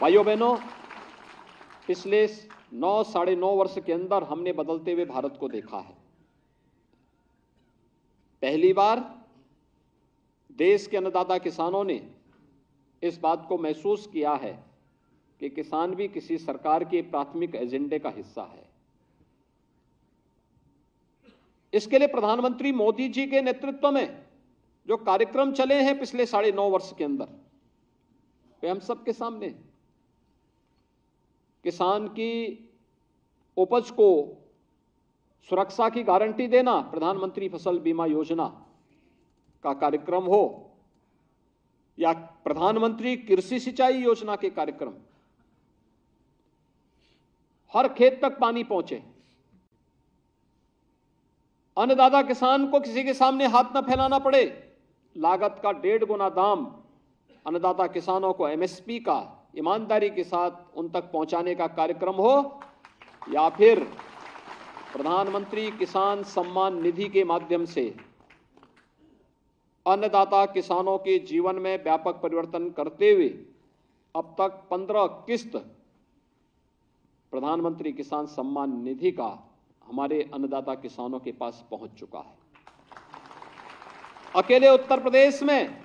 भाइयों बहनों, पिछले 9 साढ़े 9 वर्ष के अंदर हमने बदलते हुए भारत को देखा है। पहली बार देश के अन्नदाता किसानों ने इस बात को महसूस किया है कि किसान भी किसी सरकार के प्राथमिक एजेंडे का हिस्सा है। इसके लिए प्रधानमंत्री मोदी जी के नेतृत्व में जो कार्यक्रम चले हैं पिछले 9.5 वर्ष के अंदर, वे हम सबके सामने किसान की उपज को सुरक्षा की गारंटी देना, प्रधानमंत्री फसल बीमा योजना का कार्यक्रम हो या प्रधानमंत्री कृषि सिंचाई योजना के कार्यक्रम, हर खेत तक पानी पहुंचे, अन्नदाता किसान को किसी के सामने हाथ न फैलाना पड़े, लागत का 1.5 गुना दाम अन्नदाता किसानों को एमएसपी का ईमानदारी के साथ उन तक पहुंचाने का कार्यक्रम हो, या फिर प्रधानमंत्री किसान सम्मान निधि के माध्यम से अन्नदाता किसानों के जीवन में व्यापक परिवर्तन करते हुए अब तक 15 किस्त प्रधानमंत्री किसान सम्मान निधि का हमारे अन्नदाता किसानों के पास पहुंच चुका है। अकेले उत्तर प्रदेश में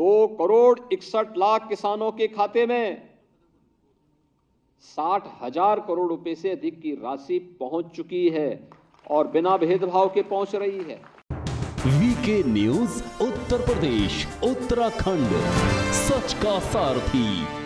2,61,00,000 किसानों के खाते में 60,000 करोड़ रुपए से अधिक की राशि पहुंच चुकी है और बिना भेदभाव के पहुंच रही है। वीके न्यूज़, उत्तर प्रदेश उत्तराखंड, सच का सारथी।